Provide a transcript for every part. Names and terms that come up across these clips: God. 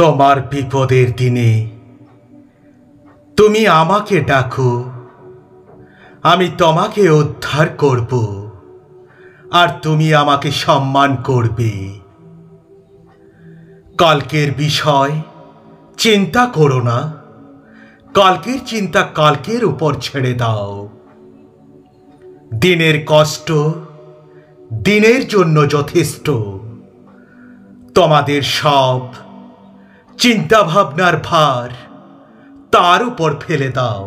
তোমার বিপদের দিনে তুমি আমাকে ডাকো, আমি তোমাকে উদ্ধার করব আর তুমি আমাকে সম্মান করবে। কালকের বিষয় চিন্তা করো না, কালকের চিন্তা কালকের উপর ছেড়ে দাও। দিনের কষ্ট দিনের জন্য যথেষ্ট। তোমাদের সব চিন্তা ভাবনার ভার তার উপর ফেলে দাও,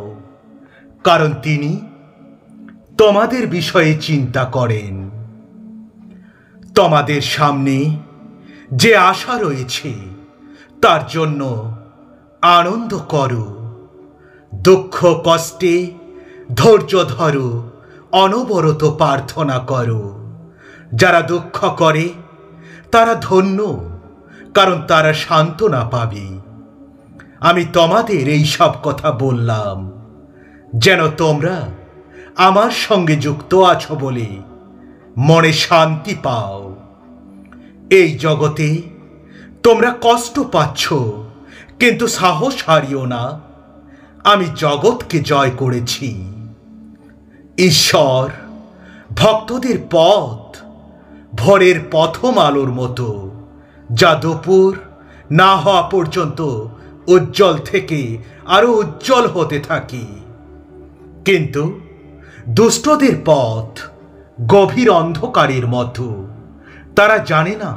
কারণ তিনি তোমাদের বিষয়ে চিন্তা করেন। তোমাদের সামনে যে আশা রয়েছে তার জন্য আনন্দ করো, দুঃখ কষ্টে ধৈর্য ধরো, অনবরত প্রার্থনা করো। যারা দুঃখ করে তারা ধন্য, কারণ তারা সান্ত্বনা পাবে। আমি তোমাদের এই সব কথা বললাম যেন তোমরা আমার সঙ্গে যুক্ত আছো বলে মনে শান্তি পাও। এই জগতে তোমরা কষ্ট পাচ্ছ, কিন্তু সাহস হারিও না, আমি জগৎকে জয় করেছি। ঈশ্বর ভক্তদের পথ ভোরের প্রথম আলোর মতো, যা দুপুর না হওয়া পর্যন্ত উজ্জ্বল থেকে আরও উজ্জ্বল হতে থাকে। কিন্তু দুষ্টদের পথ গভীর অন্ধকারের মতো, তারা জানে না,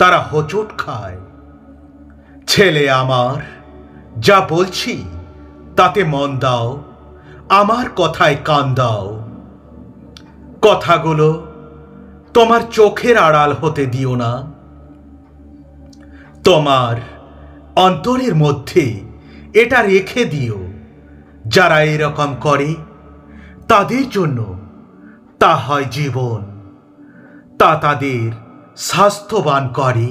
তারা হোঁচট খায়। ছেলে আমার, যা বলছি তাতে মন দাও, আমার কথায় কান দাও। কথাগুলো তোমার চোখের আড়াল হতে দিও না, তোমার অন্তরের মধ্যে এটা রেখে দিও। যারা এরকম করে তাদের জন্য তা হয় জীবন, তা তাদের স্বাস্থ্যবান করে।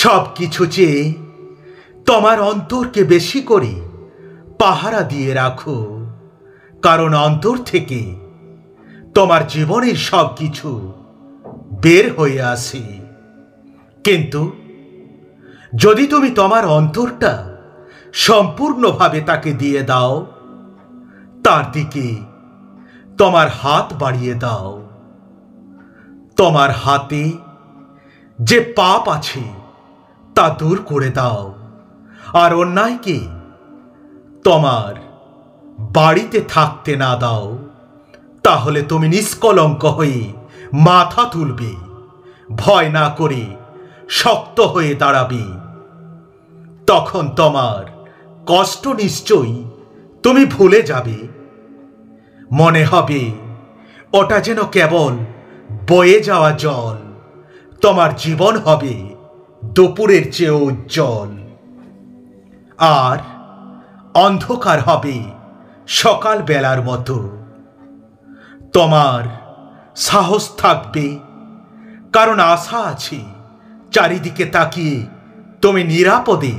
সব কিছু চেয়ে তোমার অন্তরকে বেশি করে পাহারা দিয়ে রাখো, কারণ অন্তর থেকে তোমার জীবনের সব কিছু বের হয়ে আসে। কিন্তু যদি তুমি তোমার অন্তরটা সম্পূর্ণভাবে তাকে দিয়ে দাও, তার দিকে তোমার হাত বাড়িয়ে দাও, তোমার হাতে যে পাপ আছে তা দূর করে দাও, আর অন্যায়কে তোমার বাড়িতে থাকতে না দাও। তাহলে তুমি নিষ্কলঙ্ক হয়ে মাথা তুলবে, ভয় না করে শক্ত হয়ে দাঁড়াবে। তখন তোমার কষ্ট নিশ্চয়ই তুমি ভুলে যাবে, মনে হবে ওটা যেন কেবল বয়ে যাওয়া জল। তোমার জীবন হবে দুপুরের চেয়েও উজ্জ্বল, আর অন্ধকার হবে সকালবেলার মতো। তোমার সাহস থাকবে, কারণ আশা আছে। চারিদিকে তাকিয়ে তুমি নিরাপদে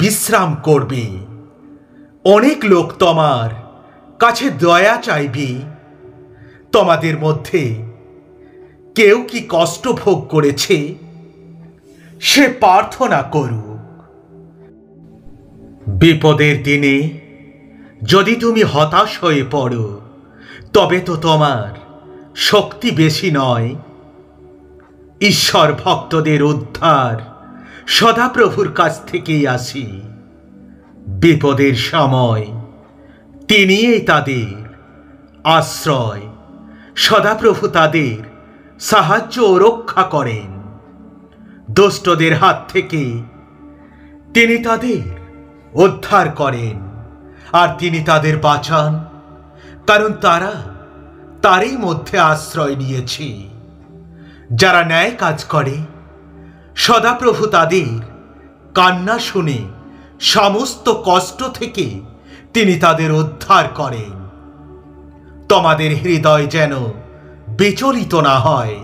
বিশ্রাম করবে। অনেক লোক তোমার কাছে দয়া চাইবে। তোমাদের মধ্যে কেউ কি কষ্ট ভোগ করেছে, সে প্রার্থনা করুক। বিপদের দিনে যদি তুমি হতাশ হয়ে পড়ো, তবে তো তোমার শক্তি বেশি নয়। ঈশ্বর ভক্তদের উদ্ধার সদাপ্রভুর কাছ থেকেই আসি। বিপদের সময় তিনিই তাদের আশ্রয়, সদাপ্রভু তাদের সাহায্য ও রক্ষা করেন। দুষ্টদের হাত থেকে তিনি তাদের উদ্ধার করেন, আর তিনি তাদের বাঁচান, কারণ তারা তারই মধ্যে আশ্রয় নিয়েছে। যারা ন্যায় কাজ করে, সদাপ্রভু তাদের কান্না শুনে সমস্ত কষ্ট থেকে তিনি তাদের উদ্ধার করেন। তোমাদের হৃদয় যেন বিচলিত না হয়।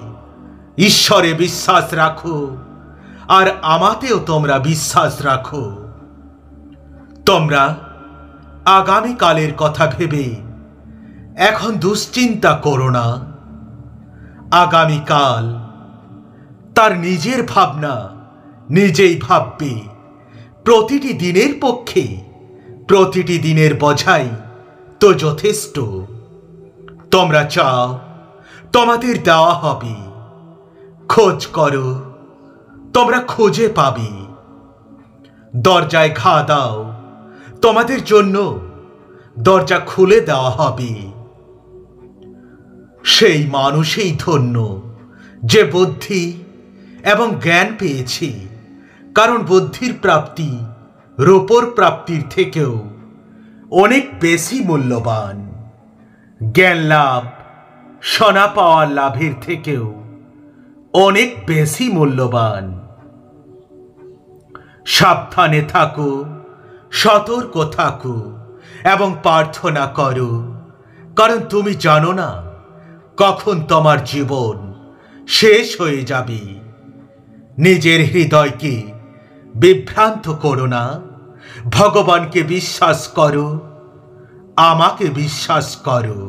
ঈশ্বরে বিশ্বাস রাখো, আর আমাতেও তোমরা বিশ্বাস রাখো। তোমরা আগামীকালের কথা ভেবে এখন দুশ্চিন্তা করো না। আগামীকাল তার নিজের ভাবনা নিজেই ভাববি। প্রতিটি দিনের পক্ষে প্রতিটি দিনের বোঝাই তো যথেষ্ট। তোমরা চাও তোমাদের দেওয়া হবে, খোঁজ করো তোমরা খুঁজে পাবে, দরজায় ঘা দাও তোমাদের জন্য দরজা খুলে দেওয়া হবে। সেই মানুষই ধন্য যে বুদ্ধি এবং জ্ঞান পেয়েছে, কারণ বুদ্ধির প্রাপ্তি রূপোর প্রাপ্তির থেকেও অনেক বেশি মূল্যবান। জ্ঞান লাভ সোনা পাওয়ার লাভের থেকেও অনেক বেশি মূল্যবান। সাবধানে থাকো, সতর্ক থাকো এবং প্রার্থনা করো, কারণ তুমি জানো না কখন তোমার জীবন শেষ হয়ে যাবে। নিজের হৃদয়কে বিভ্রান্ত করো না, ভগবানকে বিশ্বাস করো, আমাকে বিশ্বাস করো।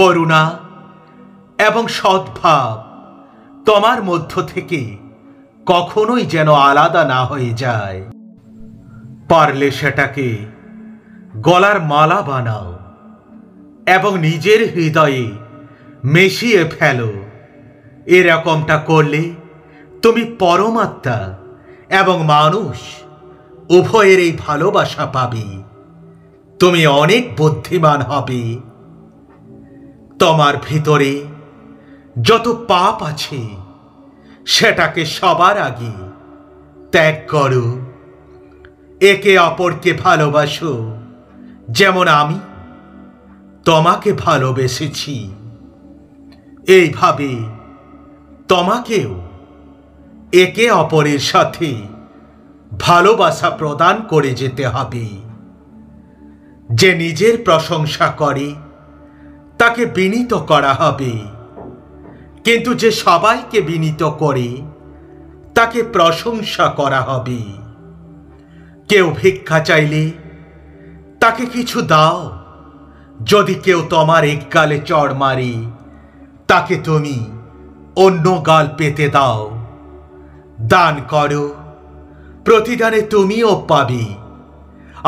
করুণা এবং সদ্ভাব তোমার মধ্য থেকে কখনোই যেন আলাদা না হয়ে যায়। পারলে সেটাকে গলার মালা বানাও এবং নিজের হৃদয়ে মিশিয়ে ফেলো। এরকমটা করলে তুমি পরমাত্মা এবং মানুষ উভয়েরই ভালোবাসা পাবে। তুমি অনেক বুদ্ধিমান হবে। তোমার ভিতরে যত পাপ আছে সেটাকে সবার আগে ত্যাগ করো। একে অপরকে ভালোবাসো যেমন আমি তোমাকে ভালোবেসেছি। এইভাবে তোমাকেও একে অপরের সাথে ভালোবাসা প্রদান করে যেতে হবে। যে নিজের প্রশংসা করে তাকে বিনীত করা হবে, কিন্তু যে সবাইকে বিনীত করে তাকে প্রশংসা করা হবে। কেউ ভিক্ষা চাইলে তাকে কিছু দাও। যদি কেউ তোমার এক গালে চড় মারে, তাকে তুমি অন্য গাল পেতে দাও। দান করো, প্রতিদানে তুমিও পাবে।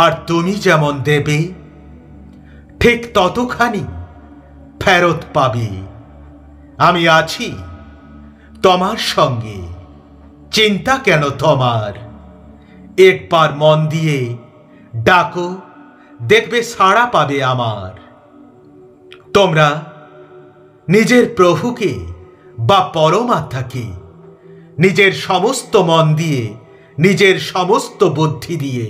আর তুমি যেমন দেবে ঠিক ততখানি ফেরত পাবে। আমি আছি তোমার সঙ্গে, চিন্তা কেন তোমার? একবার মন দিয়ে ডাকো, দেখবে সাড়া পাবে আমার। তোমরা নিজের প্রভুকে বা পরমাত্মাকে নিজের সমস্ত মন দিয়ে, নিজের সমস্ত বুদ্ধি দিয়ে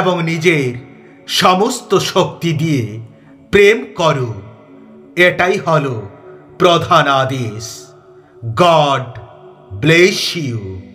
এবং নিজের সমস্ত শক্তি দিয়ে প্রেম করো। এটাই হলো প্রধান আদেশ। God bless you.